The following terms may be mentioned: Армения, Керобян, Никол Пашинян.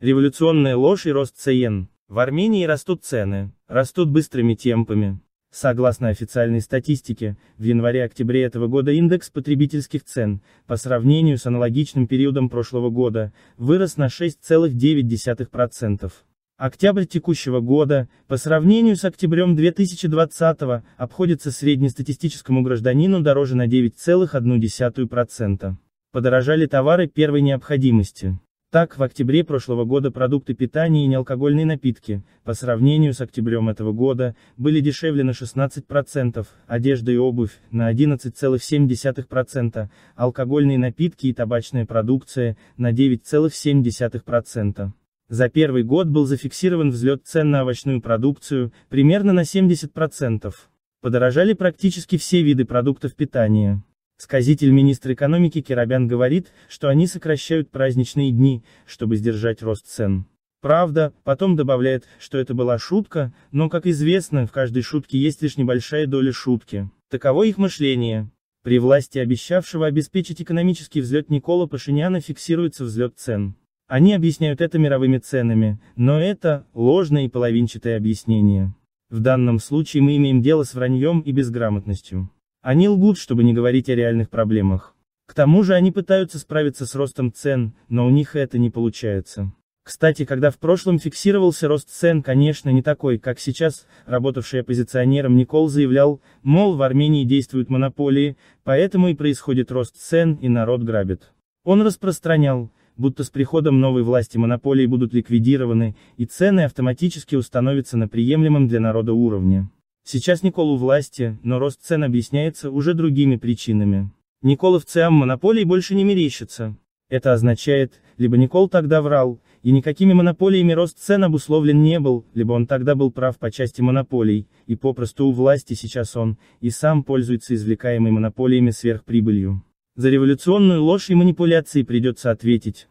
Революционная ложь и рост цен. В Армении растут цены, растут быстрыми темпами. Согласно официальной статистике, в январе-октябре этого года индекс потребительских цен, по сравнению с аналогичным периодом прошлого года, вырос на 6,9%. Октябрь текущего года, по сравнению с октябрем 2020, обходится среднестатистическому гражданину дороже на 9,1%. Подорожали товары первой необходимости. Так, в октябре прошлого года продукты питания и неалкогольные напитки, по сравнению с октябрем этого года, были дешевле на 16%, одежда и обувь – на 11,7%, алкогольные напитки и табачная продукция – на 9,7%. За первый год был зафиксирован взлет цен на овощную продукцию, примерно на 70%. Подорожали практически все виды продуктов питания. Сказитель министра экономики Керобян говорит, что они сокращают праздничные дни, чтобы сдержать рост цен. Правда, потом добавляет, что это была шутка, но, как известно, в каждой шутке есть лишь небольшая доля шутки. Таково их мышление. При власти обещавшего обеспечить экономический взлет Никола Пашиняна фиксируется взлет цен. Они объясняют это мировыми ценами, но это ложное и половинчатое объяснение. В данном случае мы имеем дело с враньем и безграмотностью. Они лгут, чтобы не говорить о реальных проблемах. К тому же они пытаются справиться с ростом цен, но у них это не получается. Кстати, когда в прошлом фиксировался рост цен, конечно, не такой, как сейчас, работавший оппозиционером Никол заявлял, мол, в Армении действуют монополии, поэтому и происходит рост цен, и народ грабит. Он распространял, будто с приходом новой власти монополии будут ликвидированы, и цены автоматически установятся на приемлемом для народа уровне. Сейчас Никол у власти, но рост цен объясняется уже другими причинами. Николовцам монополий больше не мерещится. Это означает, либо Никол тогда врал, и никакими монополиями рост цен обусловлен не был, либо он тогда был прав по части монополий, и попросту у власти сейчас он, и сам пользуется извлекаемой монополиями сверхприбылью. За революционную ложь и манипуляции придется ответить.